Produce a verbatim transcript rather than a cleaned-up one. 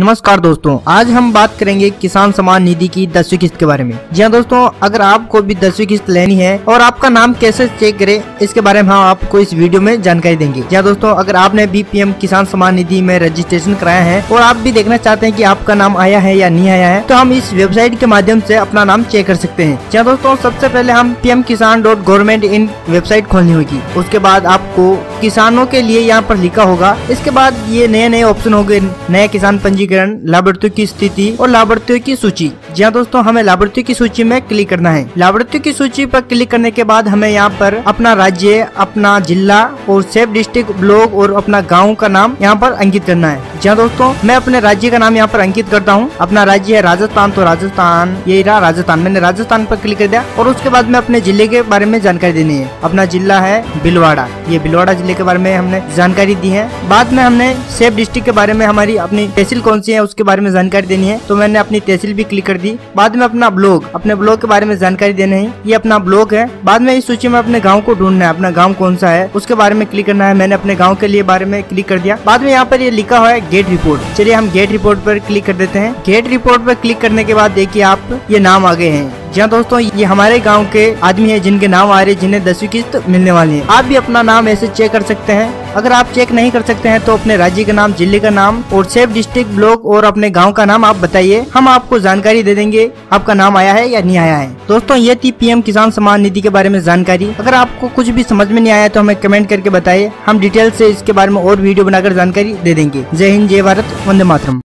नमस्कार दोस्तों, आज हम बात करेंगे किसान सम्मान निधि की दसवीं किस्त के बारे में। जी हाँ दोस्तों, अगर आपको भी दसवीं किस्त लेनी है और आपका नाम कैसे चेक करें इसके बारे में हम आपको इस वीडियो में जानकारी देंगे। जी हाँ दोस्तों, अगर आपने बीपीएम किसान सम्मान निधि में रजिस्ट्रेशन कराया है और आप भी देखना चाहते हैं कि आपका नाम आया है या नहीं आया है, तो हम इस वेबसाइट के माध्यम से अपना नाम चेक कर सकते हैं। जी हाँ दोस्तों, सबसे पहले हम P M Kisan dot government in website खोलनी होगी। उसके बाद आपको किसानों के लिए यहाँ पर लिखा होगा। इसके बाद ये नए नए ऑप्शन हो गए, नए किसान पंजी, लाभार्थियों की स्थिति और लाभार्थियों की सूची। जी हाँ दोस्तों, हमें लाभार्थियों की सूची में क्लिक करना है। लाभार्थियों की सूची पर क्लिक करने के बाद हमें यहाँ पर अपना राज्य, अपना जिला और सेफ डिस्ट्रिक्ट, ब्लॉक और अपना गांव का नाम यहाँ पर अंकित करना है। जी हाँ दोस्तों, मैं अपने राज्य का नाम यहाँ पर अंकित करता हूँ। अपना राज्य है राजस्थान, तो राजस्थान, ये रहा राजस्थान, मैंने राजस्थान पर क्लिक कर दिया। और उसके बाद में अपने जिले के बारे में जानकारी देनी है। अपना जिला है बिलवाड़ा, ये बिलवाड़ा जिले के बारे में हमने जानकारी दी है। बाद में हमने सेफ डिस्ट्रिक्ट के बारे में, हमारी अपनी तहसील कौन सी है उसके बारे में जानकारी देनी है, तो मैंने अपनी तहसील भी क्लिक कर दी। बाद में अपना ब्लॉक, अपने ब्लॉक के बारे में जानकारी देना है, ये अपना ब्लॉक है। बाद में इस सूची में अपने गांव को ढूंढना है, अपना गांव कौन सा है उसके बारे में क्लिक करना है। मैंने अपने गांव के लिए बारे में क्लिक कर दिया। बाद में यहाँ पर ये लिखा हुआ है गेट रिपोर्ट। चलिए हम गेट रिपोर्ट पर क्लिक कर देते हैं। गेट रिपोर्ट पर क्लिक करने के बाद देखिए आप ये नाम आ गए हैं। जी हाँ दोस्तों, ये हमारे गांव के आदमी हैं जिनके नाम आ रहे, जिन्हें दसवीं किस्त मिलने वाली है। आप भी अपना नाम ऐसे चेक कर सकते हैं। अगर आप चेक नहीं कर सकते हैं तो अपने राज्य का नाम, जिले का नाम और सेफ डिस्ट्रिक्ट, ब्लॉक और अपने गांव का नाम आप बताइए। हम आपको जानकारी दे देंगे आपका नाम आया है या नहीं आया है। दोस्तों, ये थी पीएम किसान सम्मान निधि के बारे में जानकारी। अगर आपको कुछ भी समझ में नहीं आया तो हमें कमेंट करके बताइए। हम डिटेल से इसके बारे में और वीडियो बनाकर जानकारी दे देंगे। जय हिंद, जय भारत, वंदे मातरम।